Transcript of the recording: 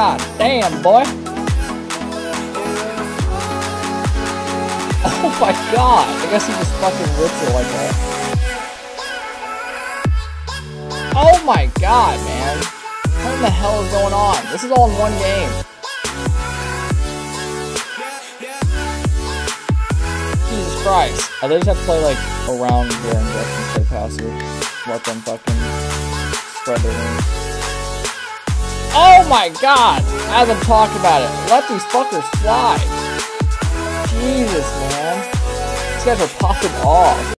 God damn, boy. Oh my god. I guess he just fucking rips it like that. Oh my god, man. What in the hell is going on? This is all in one game. Jesus Christ. I just have to play like around their injections, play passive. Let them fucking spread their wings. Oh my god! As I'm talking about it, let these fuckers fly! Jesus, man. These guys are popping off.